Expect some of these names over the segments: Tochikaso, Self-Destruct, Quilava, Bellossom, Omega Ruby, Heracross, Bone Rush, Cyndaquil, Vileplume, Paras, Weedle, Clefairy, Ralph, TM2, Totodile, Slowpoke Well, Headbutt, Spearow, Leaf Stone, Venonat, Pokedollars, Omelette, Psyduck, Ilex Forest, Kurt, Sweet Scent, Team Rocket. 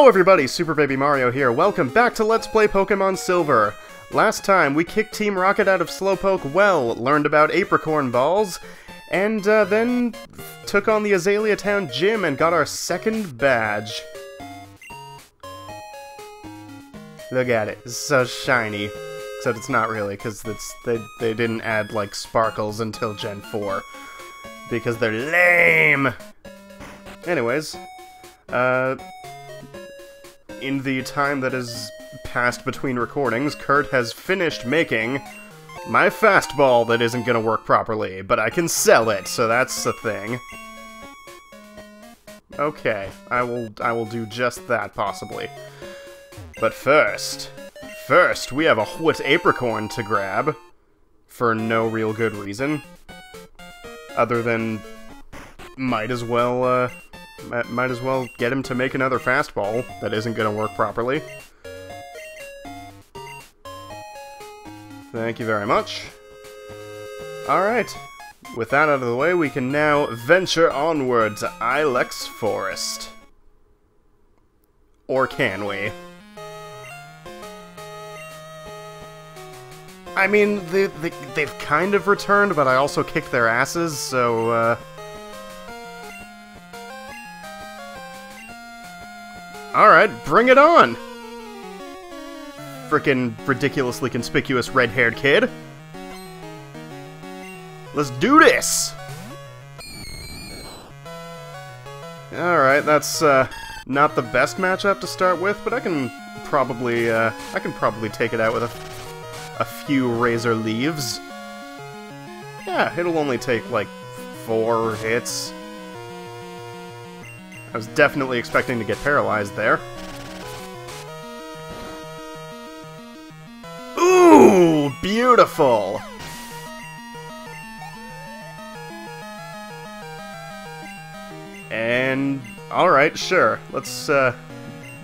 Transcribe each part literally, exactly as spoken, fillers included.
Hello everybody, Super Baby Mario here. Welcome back to Let's Play Pokemon Silver. Last time, we kicked Team Rocket out of Slowpoke Well, learned about Apricorn Balls, and uh, then took on the Azalea Town Gym and got our second badge. Look at it. It's so shiny. Except it's not really, because they, they didn't add, like, sparkles until Gen four. Because they're lame! Anyways, uh... in the time that has passed between recordings, Kurt has finished making my fastball that isn't gonna work properly, but I can sell it, so that's the thing. Okay, I will, I will do just that, possibly. But first... First, we have a Wit Apricorn to grab, for no real good reason, other than might as well, uh, might as well get him to make another fastball that isn't gonna work properly. Thank you very much. Alright, with that out of the way, we can now venture onward to Ilex Forest. Or can we? I mean, they, they, they've kind of returned, but I also kicked their asses, so, uh... Alright, bring it on! Frickin' ridiculously conspicuous red-haired kid. Let's do this! Alright, that's, uh, not the best matchup to start with, but I can probably, uh, I can probably take it out with a... a few razor leaves. Yeah, it'll only take, like, four hits. I was definitely expecting to get paralyzed there. Ooh, beautiful! And, alright, sure. Let's, uh,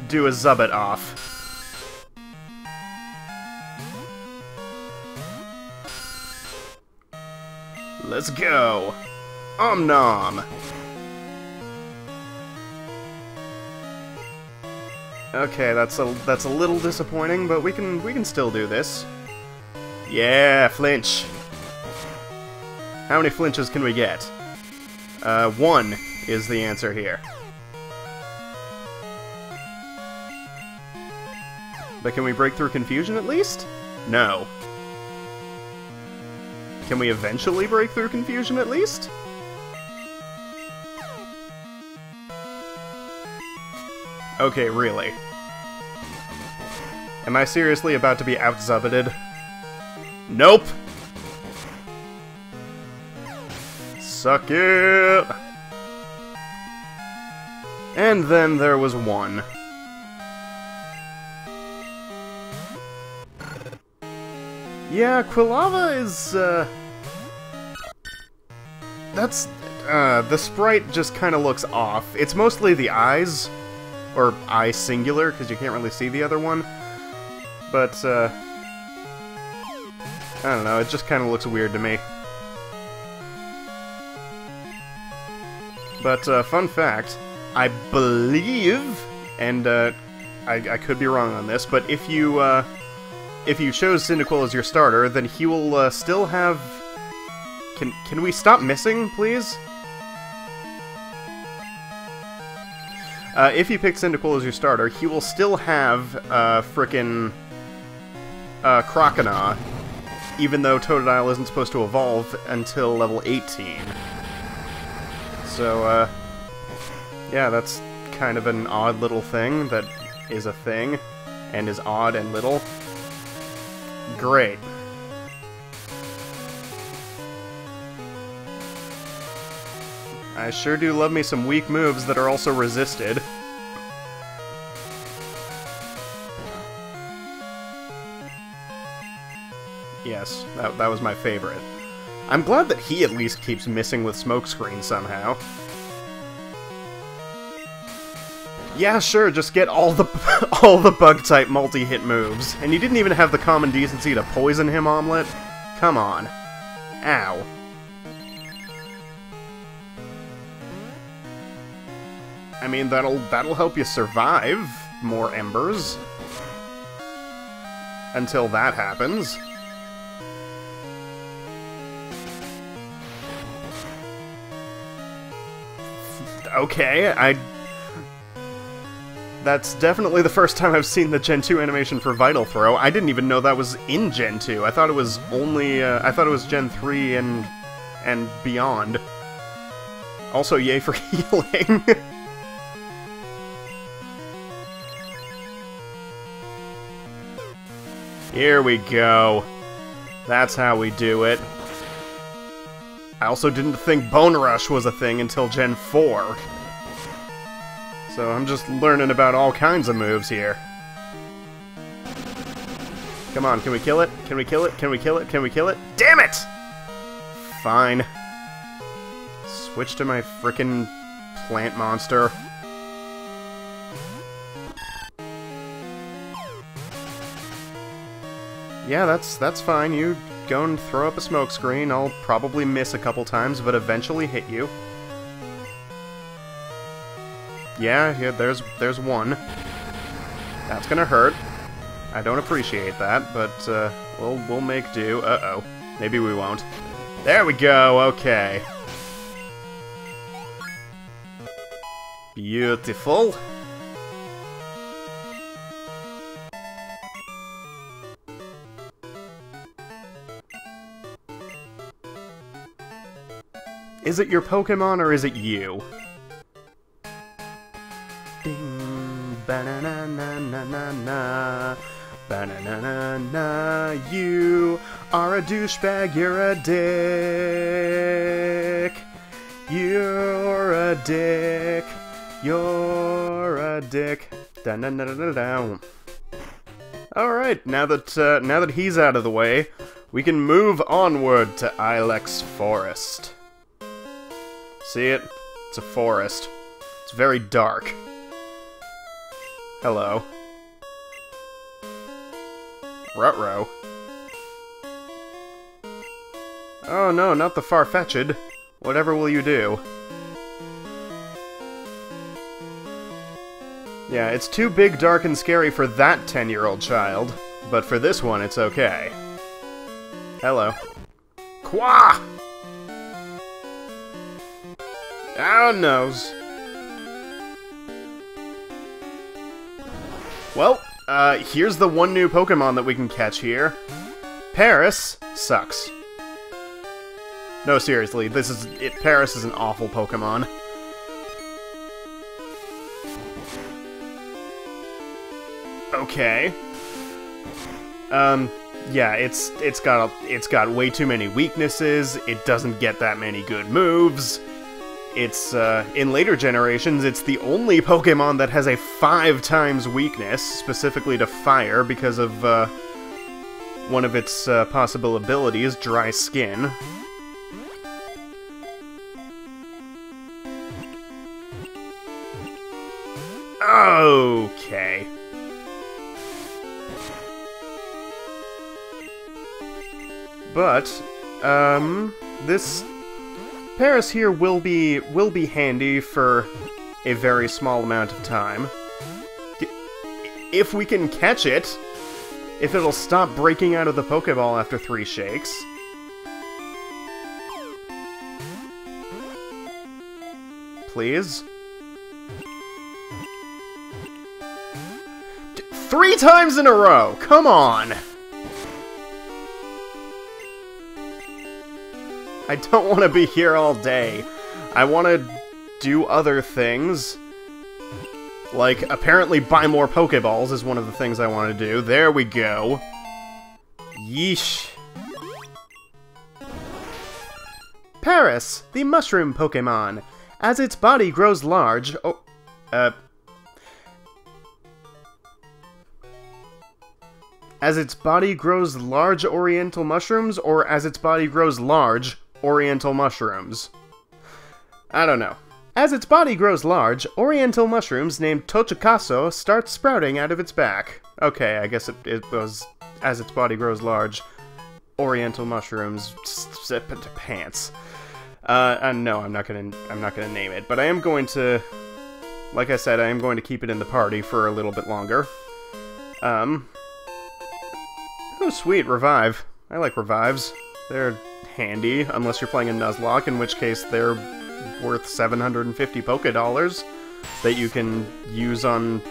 do a Zubat off. Let's go! Om nom! Okay, that's a that's a little disappointing, but we can we can still do this. Yeah, flinch. How many flinches can we get? Uh, one is the answer here. But can we break through confusion at least? No. Can we eventually break through confusion, at least? Okay, really. Am I seriously about to be out-zubbited? Nope! Suck it! And then there was one. Yeah, Quilava is, uh... That's... Uh, the sprite just kind of looks off. It's mostly the eyes, or eye singular, because you can't really see the other one. But, uh... I don't know, it just kind of looks weird to me. But, uh, fun fact, I believe, and, uh, I, I could be wrong on this, but if you, uh... if you chose Cyndaquil as your starter, then he will uh, still have... Can can we stop missing, please? Uh, if you pick Cyndaquil as your starter, he will still have uh, frickin' uh, Croconaw, even though Totodile isn't supposed to evolve until level eighteen. So, uh, yeah, that's kind of an odd little thing that is a thing, and is odd and little. Great. I sure do love me some weak moves that are also resisted. Yes, that, that was my favorite. I'm glad that he at least keeps missing with Smokescreen somehow. Yeah, sure, just get all the all the bug-type multi-hit moves. And you didn't even have the common decency to poison him, Omelette? Come on. Ow. I mean, that'll that'll help you survive. more embers. Until that happens. Okay, I... That's definitely the first time I've seen the Gen two animation for Vital Throw. I didn't even know that was in Gen two. I thought it was only... Uh, I thought it was Gen three and... and beyond. Also, yay for healing. Here we go. That's how we do it. I also didn't think Bone Rush was a thing until Gen four. So I'm just learning about all kinds of moves here. Come on, can we kill it? Can we kill it? Can we kill it? Can we kill it? Damn it! Fine. Switch to my frickin' plant monster. Yeah, that's that's fine. You go and throw up a smoke screen. I'll probably miss a couple times, but eventually hit you. Yeah, yeah, there's there's one. That's gonna hurt. I don't appreciate that, but uh, we'll we'll make do. Uh-oh. Maybe we won't. There we go. Okay. Beautiful. Is it your Pokemon or is it you? Ba-na-na-na-na-na-na. Ba-na-na-na-na. You are a douchebag, you're a dick. You're a dick. You're a dick. Da-na-na-na-na-na. Alright, now that uh, now that he's out of the way, we can move onward to Ilex Forest. See it? It's a forest. It's very dark. Hello. Rutrow. Oh no, not the Farfetch'd. Whatever will you do? Yeah, it's too big, dark, and scary for that ten-year-old child, but for this one, it's okay. Hello. Quah! Oh, noes. Well, uh, here's the one new Pokemon that we can catch here. Paras sucks. No, seriously, this is it. Paras is an awful Pokemon. Okay. Um, yeah, it's it's got a, it's got way too many weaknesses. It doesn't get that many good moves. It's, uh, in later generations, it's the only Pokemon that has a five times weakness, specifically to fire, because of, uh, one of its, uh, possible abilities, Dry Skin. Okay. But, um, this... Paras here will be will be handy for a very small amount of time. If we can catch it, if it'll stop breaking out of the Pokeball after three shakes. Please. Three times in a row! Come on! I don't want to be here all day. I want to do other things. Like, apparently buy more Pokeballs is one of the things I want to do. There we go. Yeesh. Paras, the mushroom Pokemon. As its body grows large... Oh, uh... As its body grows large oriental mushrooms, or as its body grows large... Oriental mushrooms. I don't know. As its body grows large, oriental mushrooms named Tochikaso start sprouting out of its back. Okay, I guess it, it was as its body grows large, oriental mushrooms zip into pants. Uh, uh, no, I'm not gonna. I'm not gonna name it, but I am going to Like I said, I am going to keep it in the party for a little bit longer. Um. Oh, sweet, Revive. I like Revives. They're handy, unless you're playing a Nuzlocke, in which case they're worth seven hundred fifty Pokedollars that you can use on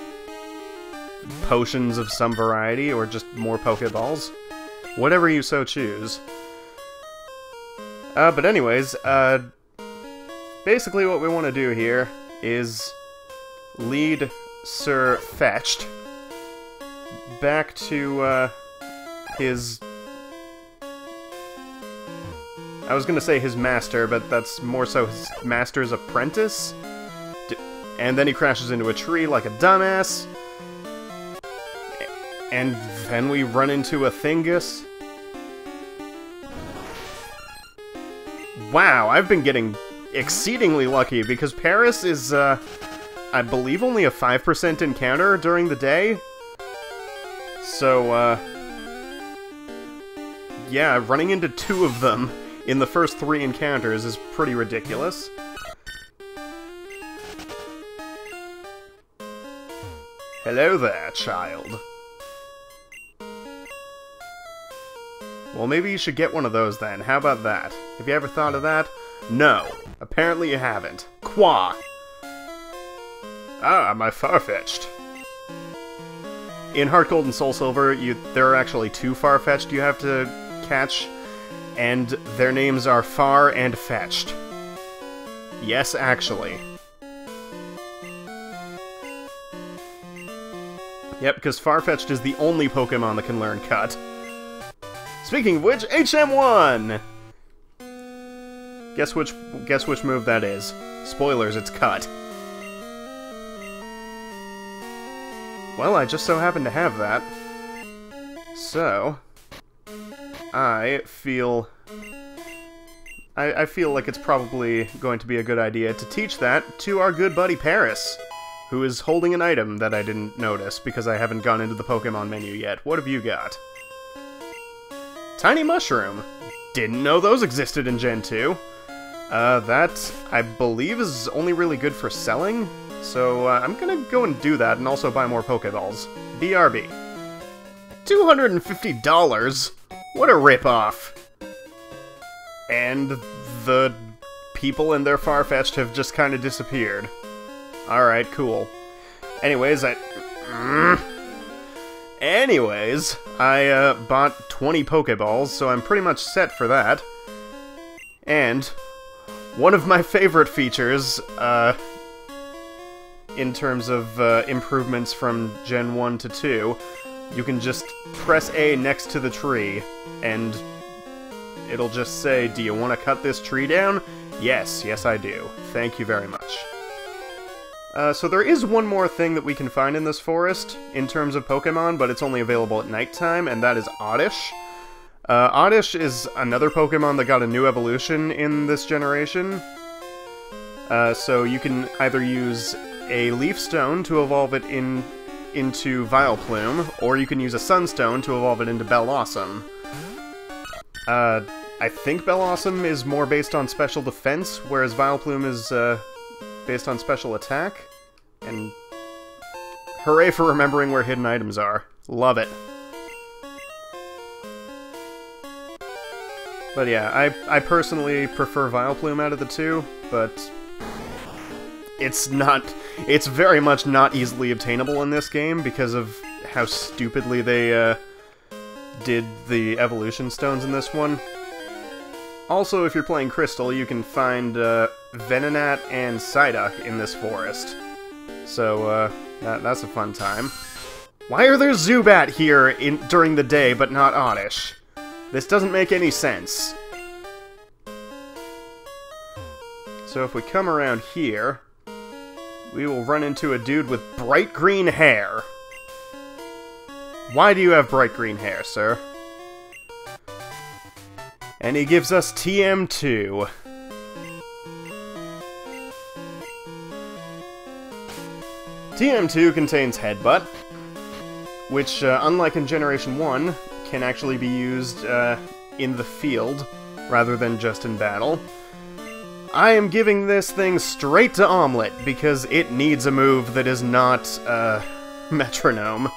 potions of some variety, or just more Pokeballs. Whatever you so choose. Uh, but anyways, uh, basically what we want to do here is lead Sir Fetch'd back to, uh, his... I was gonna say his master, but that's more so his master's apprentice? D and then he crashes into a tree like a dumbass. And then we run into a Thingus. Wow, I've been getting exceedingly lucky, because Paras is, uh, I believe only a five percent encounter during the day. So, uh... yeah, running into two of them in the first three encounters is pretty ridiculous. Hello there, child. Well, maybe you should get one of those then. How about that? Have you ever thought of that? No. Apparently you haven't. Qua! Ah, my Farfetch'd. In Heart Gold and Soul Silver, you, there are actually two Farfetch'd you have to catch, and their names are Far and Fetch'd. Yes, actually. Yep, because Farfetch'd is the only Pokemon that can learn Cut. Speaking of which, H M one! Guess which, guess which move that is. Spoilers, it's Cut. Well, I just so happen to have that. So... I feel... I, I feel like it's probably going to be a good idea to teach that to our good buddy Paras, who is holding an item that I didn't notice because I haven't gone into the Pokemon menu yet. What have you got? Tiny Mushroom. Didn't know those existed in Gen two. Uh, that, I believe, is only really good for selling, so uh, I'm gonna go and do that and also buy more Pokeballs. B R B. two hundred fifty dollars? What a ripoff! And the people and their Farfetch'd have just kind of disappeared. Alright, cool. Anyways, I... Anyways, I uh, bought twenty Pokeballs, so I'm pretty much set for that. And one of my favorite features, uh, in terms of uh, improvements from Gen one to two, you can just press A next to the tree, and it'll just say, do you want to cut this tree down? Yes, yes I do. Thank you very much. Uh, so there is one more thing that we can find in this forest, in terms of Pokemon, but it's only available at nighttime, and that is Oddish. Uh, Oddish is another Pokemon that got a new evolution in this generation. Uh, so you can either use a Leaf Stone to evolve it in... into Vileplume, or you can use a Sunstone to evolve it into Bellossom. Uh, I think Bellossom is more based on special defense, whereas Vileplume is, uh, based on special attack. And hooray for remembering where hidden items are. Love it. But yeah, I, I personally prefer Vileplume out of the two, but... It's not... It's very much not easily obtainable in this game because of how stupidly they, uh, did the evolution stones in this one. Also, if you're playing Crystal, you can find, uh, Venonat and Psyduck in this forest. So, uh, that, that's a fun time. Why are there Zubat here in, during the day, but not Oddish? This doesn't make any sense. So if we come around here... we will run into a dude with bright green hair. Why do you have bright green hair, sir? And he gives us T M two. T M two contains Headbutt, which, uh, unlike in Generation one, can actually be used uh, in the field rather than just in battle. I am giving this thing straight to Omelette, because it needs a move that is not, uh, metronome.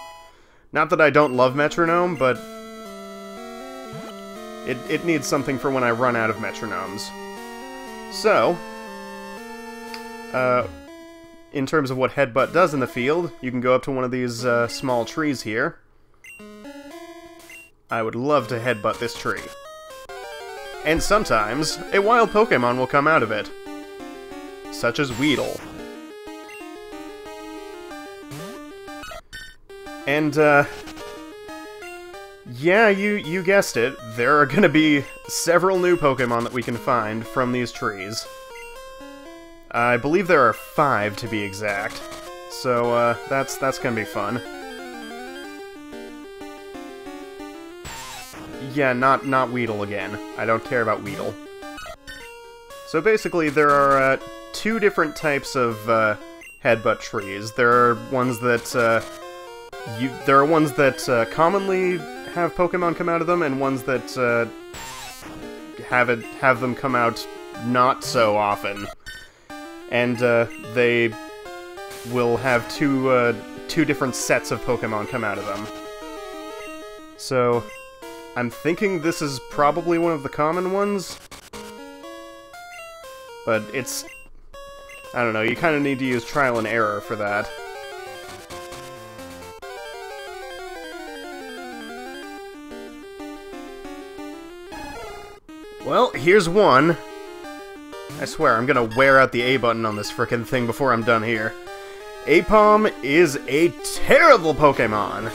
Not that I don't love metronome, but it, it needs something for when I run out of metronomes. So, uh, in terms of what Headbutt does in the field, you can go up to one of these uh, small trees here. I would love to headbutt this tree. And sometimes, a wild Pokémon will come out of it. Such as Weedle. And, uh... yeah, you, you guessed it. There are gonna be several new Pokémon that we can find from these trees. I believe there are five, to be exact. So, uh, that's, that's gonna be fun. Yeah, not, not Weedle again. I don't care about Weedle. So basically, there are uh, two different types of uh, headbutt trees. There are ones that uh, you, there are ones that uh, commonly have Pokemon come out of them, and ones that uh, have it have them come out not so often. And uh, they will have two uh, two different sets of Pokemon come out of them. So I'm thinking this is probably one of the common ones, but it's, I don't know, you kind of need to use trial and error for that. Well, here's one. I swear, I'm gonna wear out the A button on this frickin' thing before I'm done here. Aipom is a terrible Pokémon!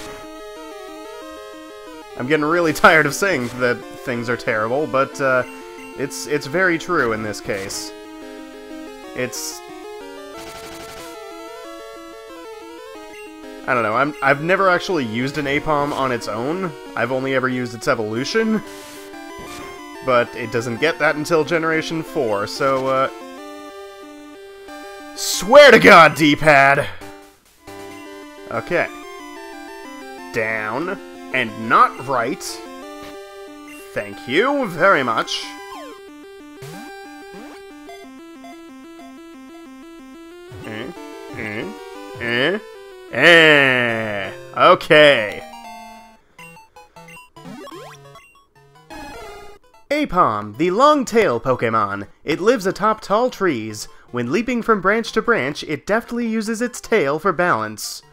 I'm getting really tired of saying that things are terrible, but uh, it's it's very true in this case. It's I don't know. I'm I've never actually used an Aipom on its own. I've only ever used its evolution, but it doesn't get that until Generation Four. So uh, swear to God, D-pad. Okay, down. And not right. Thank you very much. Eh, eh, eh, eh. Okay. Aipom, the long-tail Pokémon. It lives atop tall trees. When leaping from branch to branch, it deftly uses its tail for balance.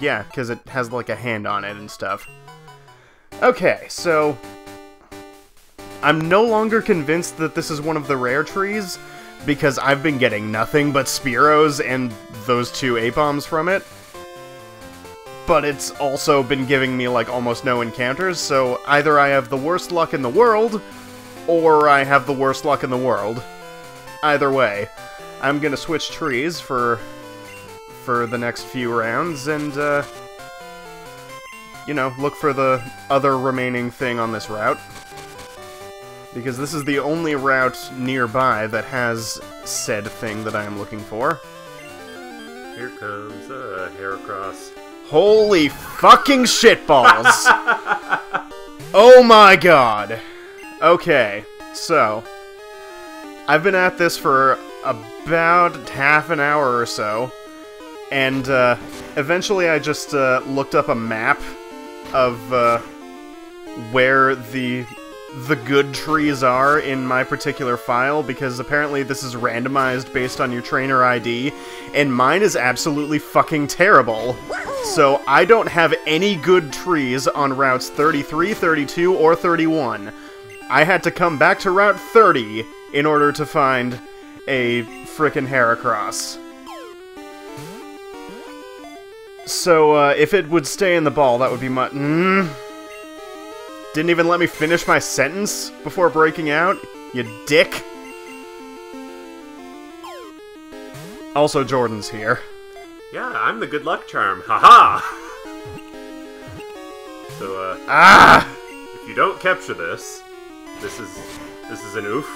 Yeah, because it has, like, a hand on it and stuff. Okay, so I'm no longer convinced that this is one of the rare trees, because I've been getting nothing but Spearows and those two Aipoms from it. But it's also been giving me, like, almost no encounters, so either I have the worst luck in the world, or I have the worst luck in the world. Either way, I'm gonna switch trees for... for the next few rounds, and, uh, you know, look for the other remaining thing on this route. Because this is the only route nearby that has said thing that I am looking for. Here comes, uh, Heracross. Holy fucking shitballs! Oh my god! Okay, so I've been at this for about half an hour or so. And uh, eventually I just uh, looked up a map of uh, where the the good trees are in my particular file, because apparently this is randomized based on your trainer I D, and mine is absolutely fucking terrible. So I don't have any good trees on routes thirty-three, thirty-two, or thirty-one. I had to come back to route thirty in order to find a frickin' Heracross. So, uh, if it would stay in the ball, that would be my... Mm. Didn't even let me finish my sentence before breaking out? You dick. Also, Jordan's here. Yeah, I'm the good luck charm. Haha! -ha! So, uh... Ah! If you don't capture this, this is... this is an oof.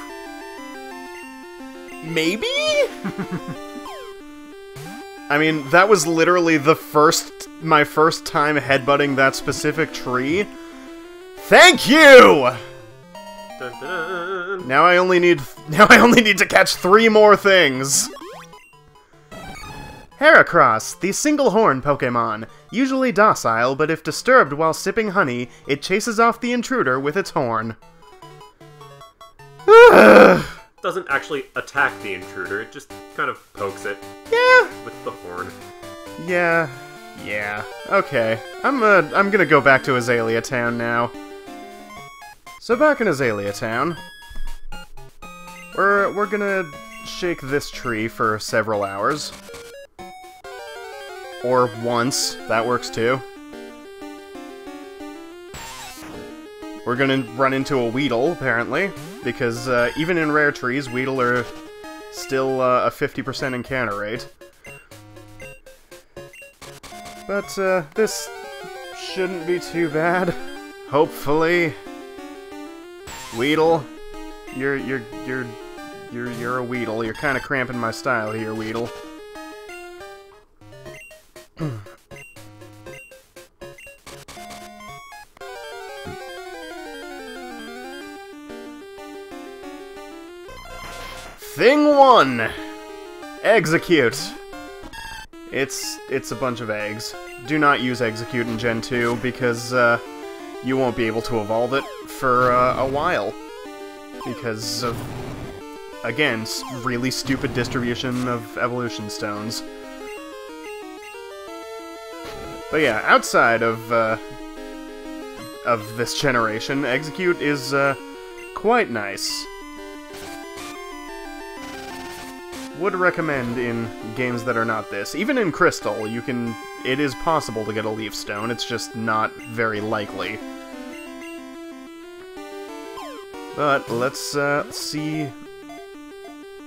Maybe? I mean, that was literally the first, my first time headbutting that specific tree. Thank you! Dun, dun, dun. on. Now I only need now I only need to catch three more things. Heracross, the single horn Pokemon. Usually docile, but if disturbed while sipping honey, it chases off the intruder with its horn. Ugh. Doesn't actually attack the intruder, it just kind of pokes it. Yeah. With the horn. Yeah. Yeah. Okay. I'm uh, I'm gonna go back to Azalea Town now. So back in Azalea Town, we're, we're gonna shake this tree for several hours. Or once, that works too. We're gonna run into a Weedle, apparently, because uh, even in rare trees, Weedle are still uh, a fifty percent encounter rate. But uh, this shouldn't be too bad, hopefully. Weedle, you're you're you're you're you're a Weedle. You're kind of cramping my style here, Weedle. Thing one, Exeggcute. It's it's a bunch of eggs. Do not use Exeggcute in Gen two because uh, you won't be able to evolve it for uh, a while, because of, again, really stupid distribution of evolution stones. But yeah, outside of uh, of this generation, Exeggcute is uh, quite nice. Would recommend in games that are not this. Even in Crystal, you can. It is possible to get a Leaf Stone. It's just not very likely. But let's uh, see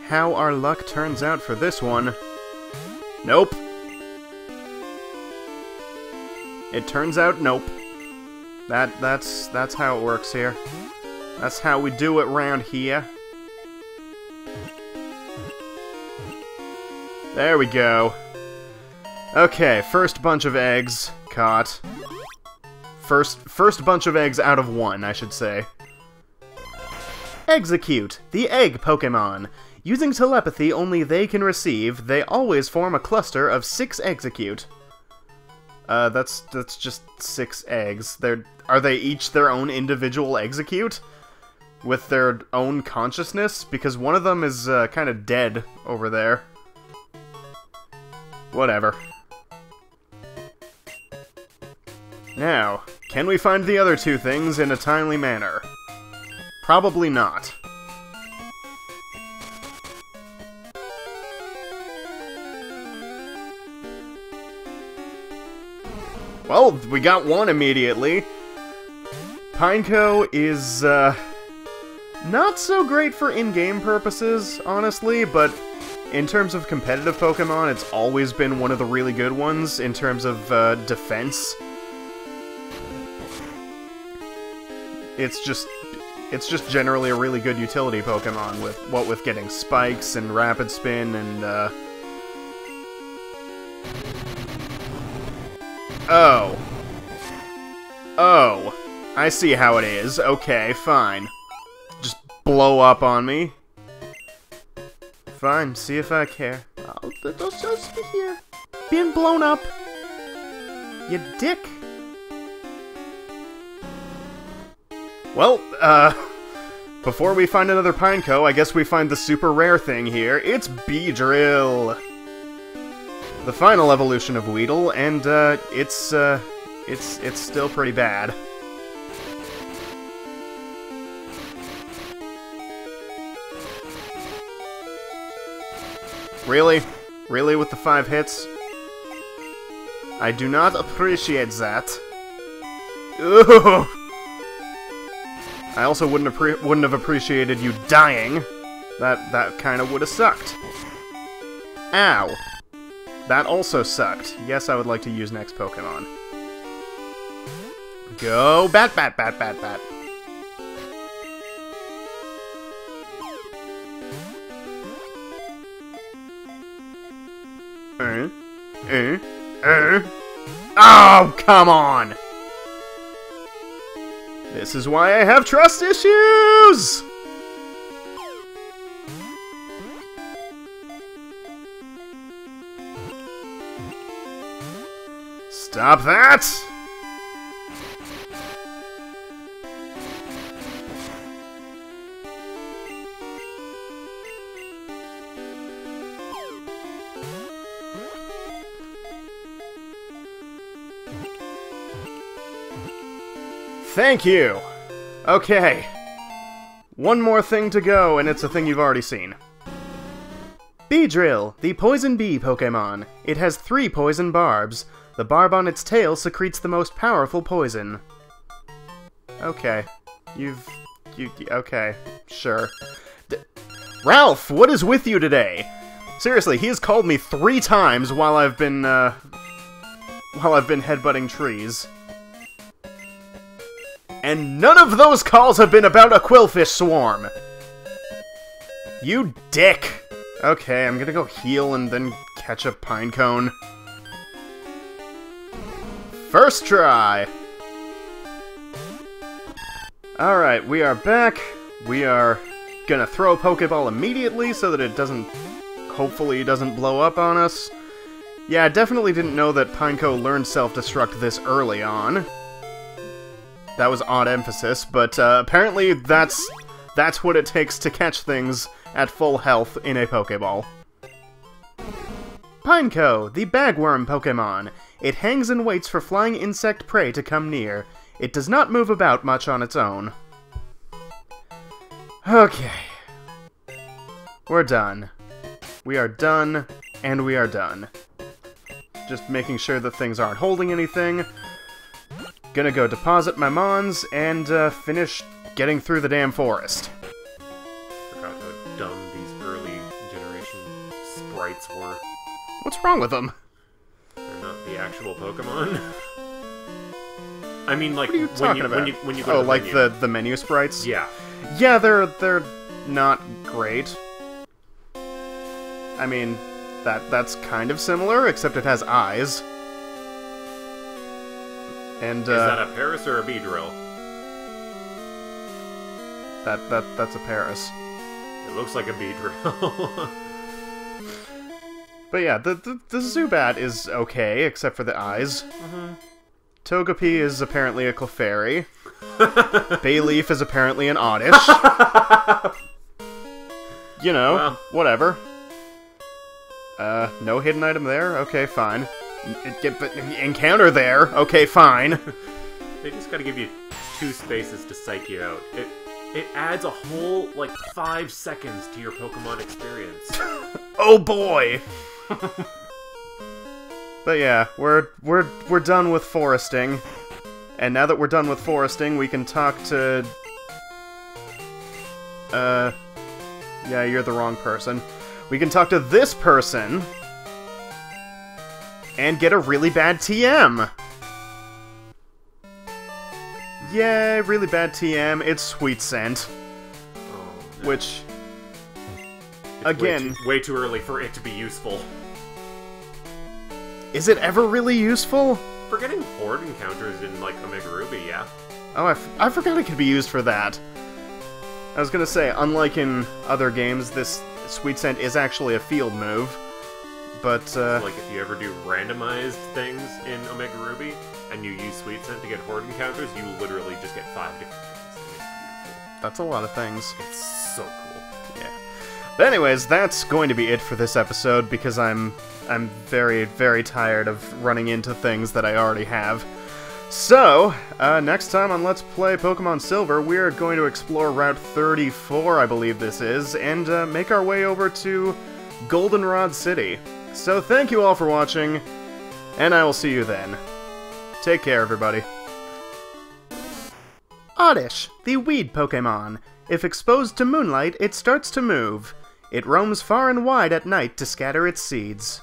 how our luck turns out for this one. Nope. It turns out nope. That that's that's how it works here. That's how we do it round here. There we go. Okay, first bunch of eggs caught. First first bunch of eggs out of one, I should say. Exeggcute, the egg Pokemon. Using telepathy only they can receive, they always form a cluster of six Exeggcute. Uh, that's that's just six eggs. They're, are they each their own individual Exeggcute? With their own consciousness? Because one of them is uh, kind of dead over there. Whatever. Now, can we find the other two things in a timely manner? Probably not. Well, we got one immediately. Pineco is, uh... not so great for in-game purposes, honestly, but in terms of competitive Pokemon, it's always been one of the really good ones in terms of uh, defense. It's just... It's just generally a really good utility Pokemon, with what with getting spikes and rapid spin and, uh... Oh. Oh. I see how it is. Okay, fine. Just blow up on me. Fine, see if I care. Oh, don't just be here. Being blown up. You dick. Well, uh, before we find another Pineco, I guess we find the super rare thing here. It's Beedrill! The final evolution of Weedle, and, uh, it's, uh, it's, it's still pretty bad. Really? Really with the five hits? I do not appreciate that. Ooh! I also wouldn't appre wouldn't have appreciated you dying. That that kind of would have sucked. Ow. That also sucked. Yes, I would like to use next Pokemon. Go bat bat bat bat bat. Uh, uh, uh. Oh, come on. This is why I have trust issues! Stop that! Thank you! Okay. One more thing to go, and it's a thing you've already seen. Beedrill, the poison bee Pokémon. It has three poison barbs. The barb on its tail secretes the most powerful poison. Okay. You've... you... okay. Sure. D- Ralph, what is with you today? Seriously, he has called me three times while I've been, uh... while I've been headbutting trees. And none of those calls have been about a quillfish swarm! You dick! Okay, I'm gonna go heal and then catch a pinecone. First try! Alright, we are back. We are gonna throw a Pokeball immediately so that it doesn't... hopefully doesn't blow up on us. Yeah, I definitely didn't know that Pineco learned Self-Destruct this early on. That was odd emphasis, but uh, apparently that's that's what it takes to catch things at full health in a Pokeball. Pineco, the bagworm Pokemon. It hangs and waits for flying insect prey to come near. It does not move about much on its own. Okay. We're done. We are done, and we are done. Just making sure that things aren't holding anything. Gonna go deposit my mons and uh, finish getting through the damn forest. I forgot how dumb these early generation sprites were. What's wrong with them? They're not the actual Pokemon. I mean, like, what are you when, you, about? when you when you go oh, to the like menu. the the menu sprites. Yeah, yeah, they're they're not great. I mean, that that's kind of similar, except it has eyes. And, uh, is that a Paras or a Beedrill? That that that's a Paras. It looks like a Beedrill. But yeah, the, the the Zubat is okay, except for the eyes. Mm-hmm. Togepi is apparently a Clefairy. Bayleaf is apparently an Oddish. You know, well. Whatever. Uh, no hidden item there? Okay, fine. Encounter there. Okay, fine. They just gotta give you two spaces to psych you out. It it adds a whole like five seconds to your Pokemon experience. Oh boy. But yeah, we're we're we're done with foresting, and now that we're done with foresting, we can talk to. Uh, yeah, you're the wrong person. We can talk to this person. And get a really bad T M! Yay, really bad T M, it's Sweet Scent. Oh, no. Which... It's again... Way too, way too early for it to be useful. Is it ever really useful? For getting horde encounters in, like, Omega Ruby, yeah. Oh, I, f I forgot it could be used for that. I was gonna say, unlike in other games, this Sweet Scent is actually a field move. But, uh... like, if you ever do randomized things in Omega Ruby, and you use Sweet Scent to get horde encounters, you literally just get five different things. It's beautiful. That's a lot of things. It's so cool. Yeah. But anyways, that's going to be it for this episode, because I'm... I'm very, very tired of running into things that I already have. So, uh, next time on Let's Play Pokemon Silver, we're going to explore Route thirty-four, I believe this is, and, uh, make our way over to Goldenrod City. So thank you all for watching, and I will see you then. Take care, everybody. Oddish, the weed Pokémon. If exposed to moonlight, it starts to move. It roams far and wide at night to scatter its seeds.